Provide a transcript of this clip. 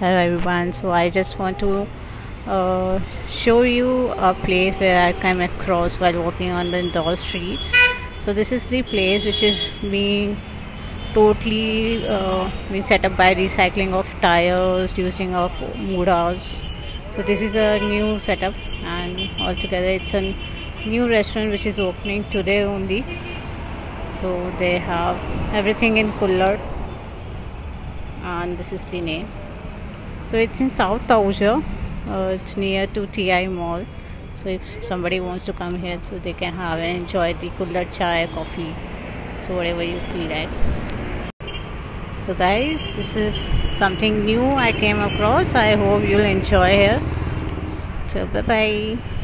Hello everyone, so I just want to show you a place where I came across while walking on the Indore streets. So this is the place which is being totally being set up by recycling of tires, using of mudas. So this is a new setup, and altogether it's a new restaurant which is opening today only. So they have everything in Kulhad, and this is the name. So it's in South Tukoganj. It's near to Ti Mall. So if somebody wants to come here, so they can have and enjoy the Kulhad chai, coffee, so whatever you feel like. So guys, this is something new I came across. I hope you'll enjoy here. So bye bye.